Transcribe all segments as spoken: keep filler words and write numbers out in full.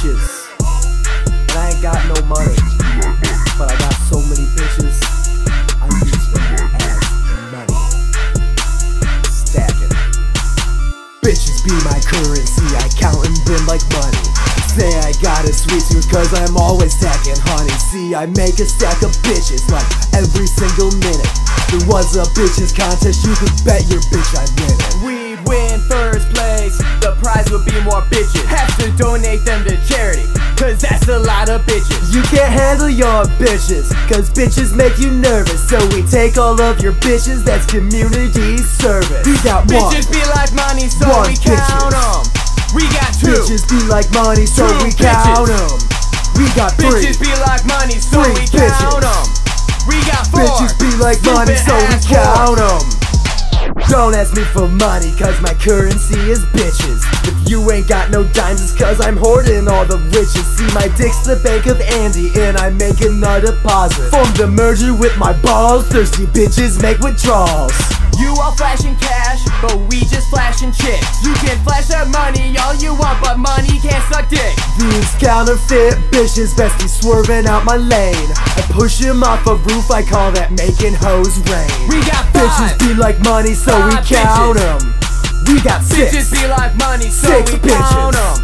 bitches. And I ain't got no money, but I got so many bitches I use them as money. Stacking. Bitches be my currency, I countin' them like money. Say I got a sweet tooth cause I'm always stacking honey. See, I make a stack of bitches like every single minute. There was a bitches contest, you could bet your bitch I'd win it. We'd win first place, the prize would be more bitches. Have to donate them to charity, cause that's a lot of bitches. You can't handle your bitches, cause bitches make you nervous. So we take all of your bitches, that's community service. We got one. Bitches be like money, so one we count bitches. Em. We got two. Bitches be like money, so two we bitches. Count them. We got three. Bitches be like money, so three we bitches. Count them. We got four. Bitches be like stupid money, so we count them. Don't ask me for money, cause my currency is bitches. If you ain't got no dimes, it's cause I'm hoarding all the riches. See, my dick's the bank of Andy, and I'm making a deposit. Formed a merger with my balls, thirsty bitches make withdrawals. You all flashing cash, but we just flashing chicks. You can flash that money all you want, but money can't suck dick. These counterfeit bitches best be swerving out my lane. I push him off a roof, I call that making hoes rain. We got five. Bitches be like money, so we count them. We got six. Bitches be like money, so we count them.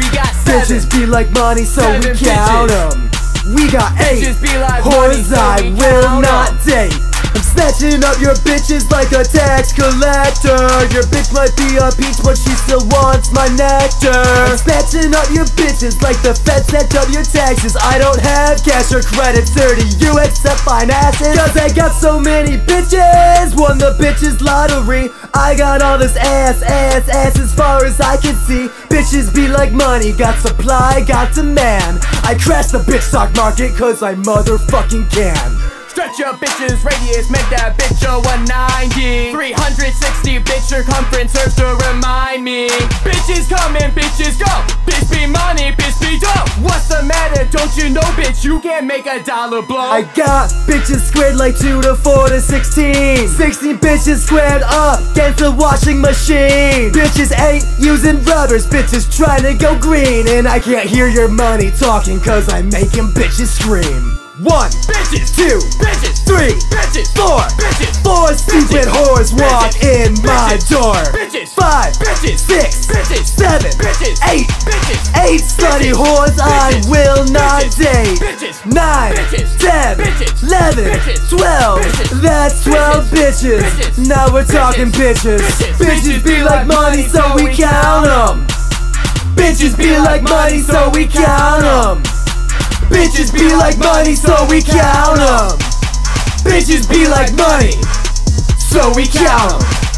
We got seven. Bitches be like money, so we count them. We got eight. Bitches be like money, so we count them. Whores I will not date. I'm snatching up your bitches like a tax collector. Your bitch might be a peach, but she still wants my nectar. I'm snatching up your bitches like the feds snatch up your taxes. I don't have cash or credit, sir, do you accept finances? Cause I got so many bitches, won the bitches lottery. I got all this ass, ass, ass as far as I can see. Bitches be like money, got supply, got demand. I crashed the bitch stock market cause I motherfucking can. Stretch your bitch's radius, make that bitch a one ninety. Three hundred sixty bitch circumference serves to remind me. Bitches come and bitches go, bitch be money, bitch be dope. What's the matter, don't you know bitch, you can't make a dollar blow. I got bitches squared like two to four to sixteen. Sixteen bitches squared up against the washing machine. Bitches ain't using rubbers, bitches trying to go green. And I can't hear your money talking cause I'm making bitches scream. One, bitches, two, bitches, three, bitches, four, bitches, four stupid whores walk in my door. Bitches, five, bitches, six, bitches, seven, bitches, eight, bitches, eight slutty whores I will not date. Bitches, nine, ten, eleven, twelve, that's twelve bitches. Now we're talking bitches. Bitches be like money, so we count them. Bitches be like money, so we count them. Bitches be like money, so we count 'em. Bitches be like money, so we count 'em.